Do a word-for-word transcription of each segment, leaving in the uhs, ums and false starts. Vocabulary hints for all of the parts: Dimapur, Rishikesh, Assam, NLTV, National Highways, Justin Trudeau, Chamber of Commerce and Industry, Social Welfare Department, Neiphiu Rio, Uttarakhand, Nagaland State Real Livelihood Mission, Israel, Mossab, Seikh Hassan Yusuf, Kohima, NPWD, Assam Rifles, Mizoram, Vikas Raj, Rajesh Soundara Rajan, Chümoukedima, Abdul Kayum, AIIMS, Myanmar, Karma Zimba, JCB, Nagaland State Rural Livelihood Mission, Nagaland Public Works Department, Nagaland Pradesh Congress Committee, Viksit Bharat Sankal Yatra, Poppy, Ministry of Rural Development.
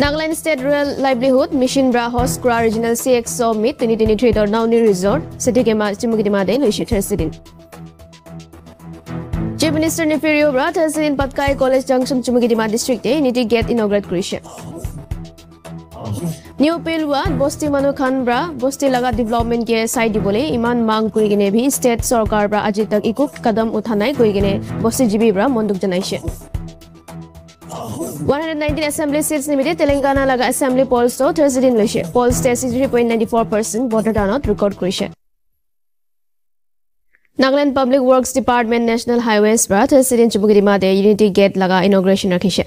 Nagaland State Real Livelihood Mission Brahos Kura Regional C X Summit twenty twenty-three or Nauni Resort, Setikema Chümoukedima Day, Lushitra Sidin. Chief Minister Neiphiu Rio Brathas in Patkai College Junction, Chümoukedima District, Niti Gate Inaugurate Krisha. New Pilwa, Bosti Manu Khanbra, Bosti Laga Development Ke Saidibole, Iman Mang Kurigene Bhi, State Sorkar Bra Ajitak Ikuk Kadam Uthanai Kurigene, Bosti G B Bra, Monduk Janaishe. one hundred nineteen assembly seats limited Telangana laga assembly polls to Thursday in Lushe. Polls test is three point nine four percent voter turnout record Krisha. Nagaland Public Works Department National Highways bra Thursday in Chümoukedima de Unity Gate laga inauguration rakhishe.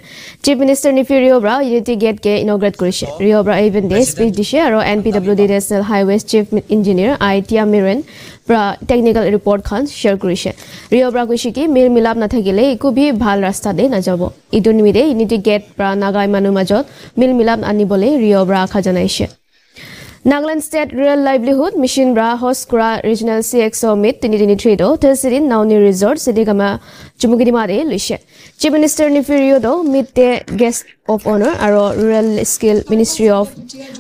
Chief Minister Neiphiu Rio bra Unity Gate ke inaugurate Krisha. Rio bra even day speech dishe aro N P W D National Highways Chief Engineer Aitia Miren bra technical report khan share Krisha. Rio bra kushi ki mil milap na thakile iku bhi bhal rasta de na jabo. Idun mide Unity Gate bra nagai manu majot mil milap anibole Rio bra akha janaishe. Nagaland State Rural Livelihood Mission bra host kura Regional C X Summit twenty twenty-three do Thursday in Nauni Resort Setikema Chümoukedima de Lushe. Chief Minister Neiphiu Rio do meet the guest of honor aro Rural Skill Ministry of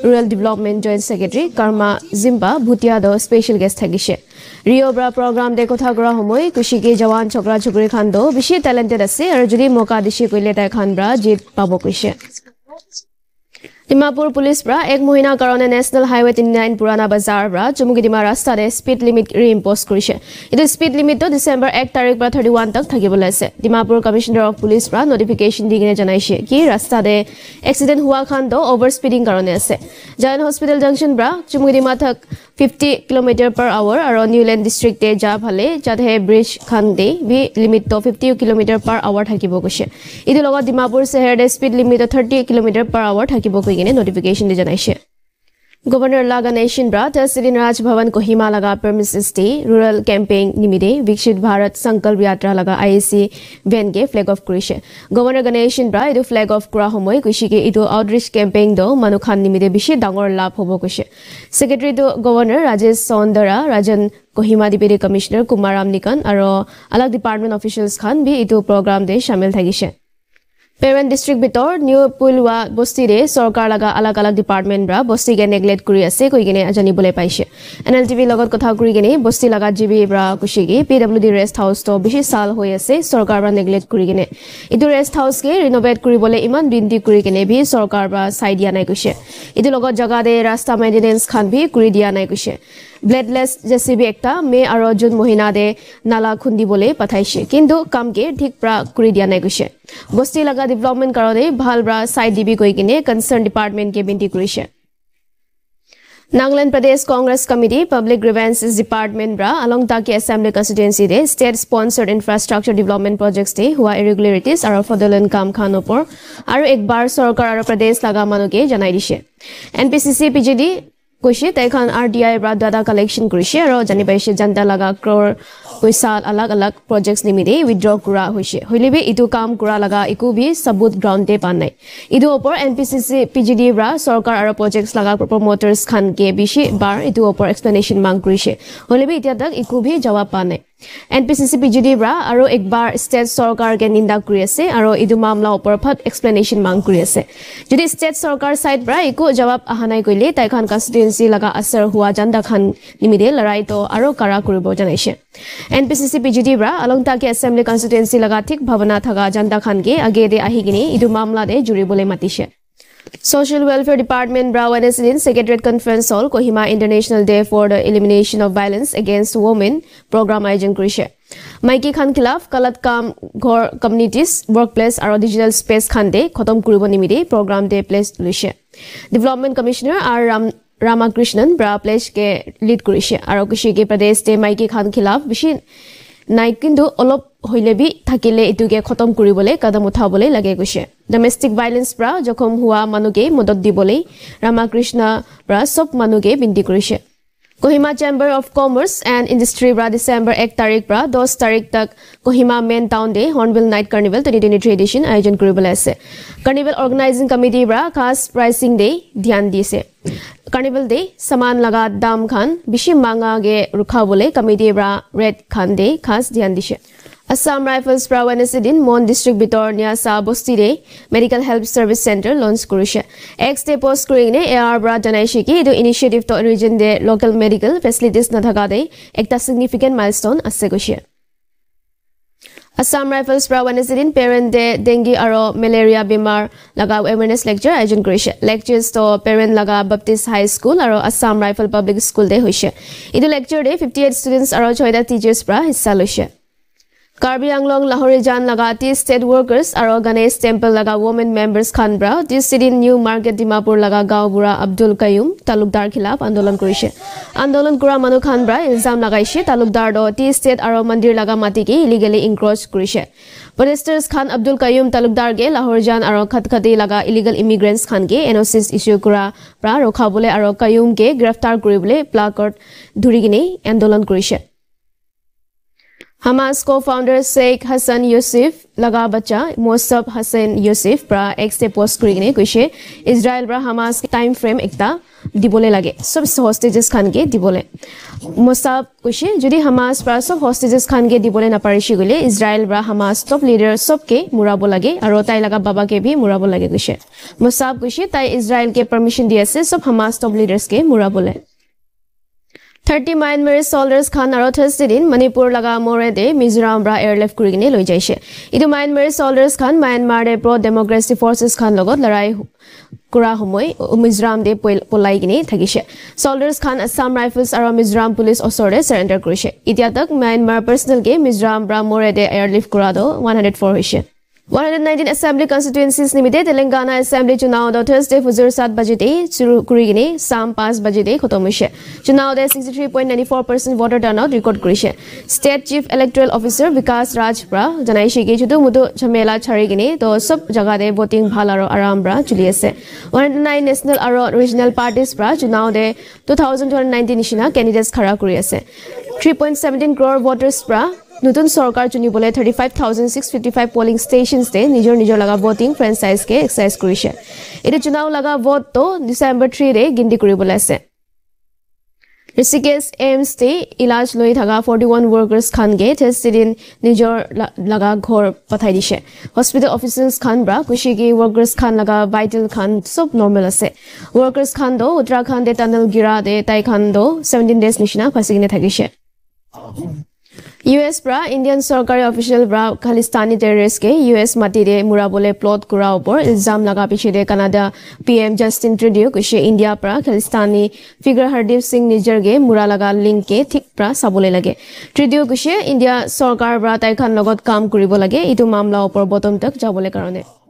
Rural Development Joint Secretary Karma Zimba Bhutia do special guest thagishe. Rio bra program de kotha kora homoi kushi ke jawan chokra chokri khan do bishi talented ase aro jodi moka dishi koile tai khan bra jit pabo kuishe. Dimapur police bra ek mohina karone National Highway thirty-nine Purana Bazar bra Chümoukedima rasta de speed limit reimpose korise. It is speed limit to December first tarik bra thirty-one tak thakibole ase. Dimapur Commissioner of Police bra notification digine janaise ki rasta de accident hua khan do over speeding karone ase. Jain Hospital Junction bra Chümoukedima thak fifty kilometers per hour aro Newland district de ja phale jadhe bridge khan de bi limit to fifty kilometers per hour thakibo korise. Idu logot Dimapur seher de speed limit to thirty kilometers per hour thakibo koise. Notification de janaishe. Governor Laga Nation bra Thursday in Raj Bhavan Kohima laga premises day rural campaign nimide Viksit Bharat Sankal Yatra laga I A C van ke flag off korise. Governor Ganation bra edu flag off kora homoi kushi ke edu outreach campaign do manukhan nimide bishi dangor labh hobo koise. Secretary to Governor Rajesh Soundara Rajan Kohima Deputy Commissioner Kumaram Nikan aro alag department officials khan bi edu program de shamil thagishe. Parent district bitor new Pulwa bosti re sarkar laga alag alag department bra bosti ke neglect kuri ase koi gene ajani bole paise. N L T V logot kotha kuri gene bosti laga G B bra kushi ki P W D rest house to bishi sal hoi ase sarkar bra neglect kuri gene. Itu rest house ke renovate kuri bole iman dinti kuri gene bhi sarkar bra sai dia nai kushe. Itu logot jaga de rasta maintenance khan bhi kuri dia nai kushe. Bladeless J C B ekta May aro June mohina de nala khundi bole pathaise kintu kam ke thik pra kuri dia nai kushe. Bosti laga development karone bhal bra side dibi koi kine concerned department ke binti kurishe. Nagaland Pradesh Congress Committee Public Grievances Department bra along taki assembly constituency de state sponsored infrastructure development projects de hua irregularities aro fodolan kam khan opor aro ekbar sarkar aro Pradesh laga manuke janai dishe. N P C C P G D Kushi Taikan R D I bra data collection Kushi aro Janibashi Janta laga crore Huisal alag alag projects nimide withdraw kura hushi. Hulibi itu kam kura laga ikubi sabut ground de panai. Itu opor N P C C P G D bra sarkar aro projects laga promoters khan ke bishi bar itu opor explanation mang Kushi. Hulibi itiadak ikubi jawab panai. N P C C P G D bra aro ekbar state sarkar ke ninda kuri ase aro idu mamla opor phat explanation mang kuri ase. Jodi state sarkar side bra iku jawab ahanai koile Taikan constituency laga asar hua janda khan nimide larai to aro kara kuribo janaise. N P C C P G D bra along taki assembly constituency laga thik bhavana thaga janda khan ke age de ahigini idu mamla de juribole matishe. Social Welfare Department bra Wednesday in Secretariat Conference Hall Kohima International Day for the Elimination of Violence Against Women program ayojan korise. Maiki khan khilaf kalat kam ghor communities workplace aro digital space khan de khotom kuribo nimide program de place lushe. Development Commissioner R Ram Ramakrishnan bra place ke lead korise aro kushi ke Pradesh de maiki khan khilaf bishi nai kintu olop Huilebi, Takile, Ituke, Kotom Kuribole, Kadamutabole, Lagegushe. Domestic violence bra, Jokom Hua, Manuke, Modot Dibole, Ramakrishna bra, Sop Manuke, Bindikurishe. Kohima Chamber of Commerce and Industry bra, December first tarik bra, dos tarik tak Kohima Main Town Day, Hornbill Night Carnival twenty twenty-three edition, Ayojan Kuribole ase. Carnival Organizing Committee bra, Khas Pricing Day, Dhyan Dise. Carnival Day, Saman Laga Dam Khan, Bishi Manga Ge Rukha Bole, Committee bra, Red Khan Day, Khas Dhyan Dise. Assam Rifles Prawan Asidin, Mon District Bitornia Sabostire, Medical Help Service Center, Launch Kurusha. Ex de post Kurine, A R Bradanashiki, to initiative to origin the local medical facilities Nathagade, act a significant milestone as Segosha. Assam Rifles Prawan Asidin, Parent de Dengue Aro, Malaria Bimar, Laga Awareness Lecture, Agent Kurusha. Lectures to Parent Laga Baptist High School, Aro Assam Rifle Public School de Husha. Idu lecture day, fifty-eight students Aro Choida teachers Pra, his Salusha. Karbi Anglong Lahorijan Lagati State Workers are organized Temple Laga Women Members Khanbra, this city New Market Dimapur Laga Gaobura Abdul Kayum, Talukdar Khilaf, Andolan Kurisha. Andolan Kura Manu Khanbra, Ilzam Lagaishi, Talukdar Do, T State Aro Mandir Laga Matiki, illegally encroached Kurisha. Protesters Khan Abdul Kayum Talukdar Ge, Lahorijan Aro Khatkati Laga illegal immigrants Khange, Enosis issue Kura, Pra, Rokabule Aro Kayum Ge, Graftar Kurible, Placard Durigine, Andolan Kurisha. Hamas co-founder Seikh Hassan Yusuf Laga Bacha Mossab Hassan Yusuf Pra ex post Kurigine Kushe Israel Pra Hamas time frame ekta Dibole Lage. Sub hostages Khange Dibole. Mossab Kushe Judi Hamas Pra sub hostages Khange Dibole Naparishigule, Israel Pra Hamas top leader Sobke Murabolage, Arotai Laga Baba Kebi Murabolage Kushe. Mossab Kushe Tai Israel Ke permission D S S of Hamas top leaders Ke Murabole. thirty Myanmar soldiers Khan aro Thursday din Manipur laga more de Mizoram bra airlift kurigine loi jaise. Itu Myanmar soldiers Khan Myanmar de pro democracy forces Khan logot larai kura homoi Mizoram de polai gine thakise. Soldiers Khan Assam Rifles aro Mizoram police osore surrender kurise. Itia tak Myanmar personal ke Mizoram bra more de airlift kurado one hundred four hoise. one hundred nineteen Assembly constituencies nimite Telangana Assembly Chunao do Thursday four oh seven bajete shuru kurigine Sam five bajete khotom hoise. Chunao de sixty-three point nine four percent voter turnout record kurise. State Chief Electoral Officer Vikas Raj Pra janaise ki chudu mudu chamela charigine to sob jaga de voting bhal aro aram bra chuli ase. one hundred nine national aro regional parties Pra Chunao de two thousand nineteen nishina candidates khara kuri ase. three point one seven crore voters Pra Nutun Sorkar Junibole thirty-five thousand six hundred fifty-five polling stations de Nijor Nijor Laga voting franchise ke exercise Kurisha. It is Chunao Laga vote to December third de Gindi Kuribolase. Rishikesh A I M S de Ilaj Loi Thaga forty-one workers Khan Gate has sit in Nijor Laga Ghor Pathaidishe. Hospital officials Khan Bra, Kushigi workers Khan Laga vital Khan sub normal ase. Workers Khan do Uttarakhand de Tunnel Gira de Tai Khan do seventeen days Nishina Pasigine Thagishe. U S Bra, Indian Sorkari official Bra, Khalistani terrorists ke U S Mati de Murabole plot kura opor, Ilzam Laga piche de Canada P M Justin Trudeau Kushe India Pra, Khalistani figure Hardeep Singh Nijjar ke Muralaga link ke thik Pra Sabole Lage. Trudeau Kushe India Sorkar Bra Taikan Logot Kam Kuribolage, Itu Mamla opor Bottom Tak Jabole Karone.